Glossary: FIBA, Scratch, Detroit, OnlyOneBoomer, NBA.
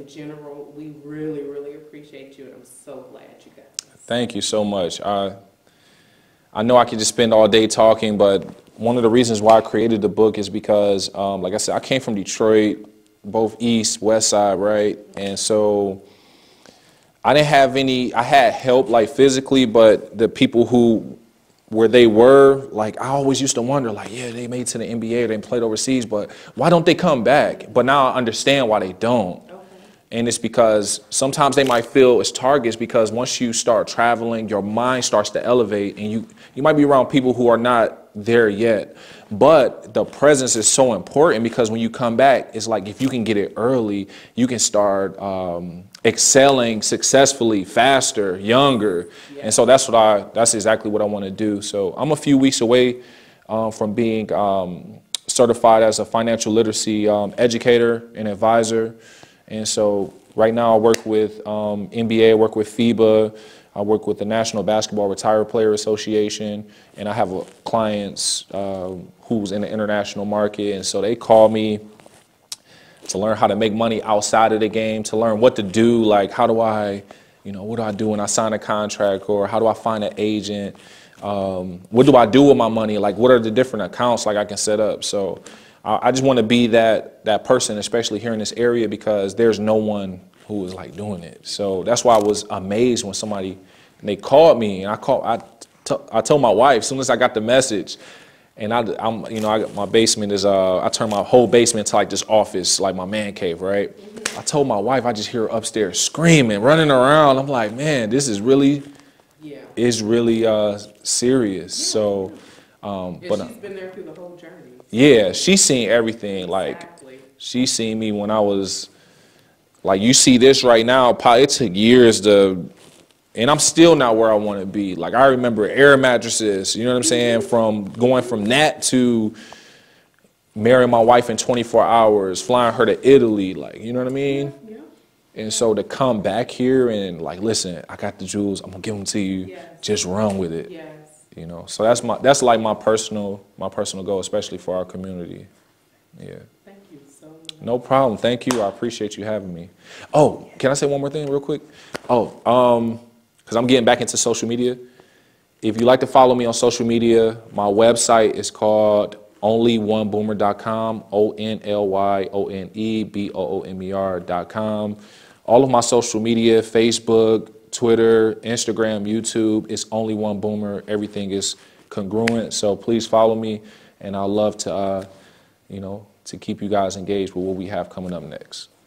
in general, we really, really appreciate you, and I'm so glad you got this. Thank you so much. I know I could just spend all day talking, but one of the reasons why I created the book is because, like I said, I came from Detroit, both east, west side, right? And so I didn't have any, I had help, like, physically, but the people who, where they were, like, I always used to wonder, like, yeah, they made it to the NBA, they played overseas, but why don't they come back? But now I understand why they don't. Okay. And it's because sometimes they might feel it's targets, because once you start traveling, your mind starts to elevate, and you might be around people who are not there yet. But the presence is so important, because when you come back, it's like if you can get it early, you can start excelling successfully, faster, younger. Yeah. And so that's what that's exactly what I want to do. So I'm a few weeks away from being certified as a financial literacy educator and advisor. And so right now I work with NBA, I work with FIBA, I work with the National Basketball Retired Player Association, and I have clients who's in the international market, and so they call me to learn how to make money outside of the game, to learn what to do, like how do I, you know, what do I do when I sign a contract, or how do I find an agent, what do I do with my money, like what are the different accounts like I can set up. So I just want to be that person, especially here in this area, because there's no one who was like doing it. So that's why I was amazed when somebody, they called me, and I told my wife as soon as I got the message. And my basement is, I turned my whole basement to like this office, like my man cave, right? I told my wife, I just hear her upstairs screaming, running around. I'm like, man, this is really, it's really serious. Yeah. So, she's been there through the whole journey. Yeah, she's seen everything. Like, exactly. She seen me when I was. Like, you see this right now, it took years to, and I'm still not where I want to be. Like, I remember air mattresses, you know what I'm saying, from going from that to marrying my wife in 24 hours, flying her to Italy, like, you know what I mean? Yeah. And so to come back here and, like, listen, I got the jewels, I'm going to give them to you, yes. Just run with it. Yes. You know, so that's like my personal goal, especially for our community. Yeah. No problem. Thank you. I appreciate you having me. Oh, can I say one more thing real quick? Oh, because I'm getting back into social media. If you like to follow me on social media, my website is called OnlyOneBoomer.com, OnlyOneBoomer.com. All of my social media, Facebook, Twitter, Instagram, YouTube, it's OnlyOneBoomer. Everything is congruent. So please follow me, and I'd love to, you know, to keep you guys engaged with what we have coming up next.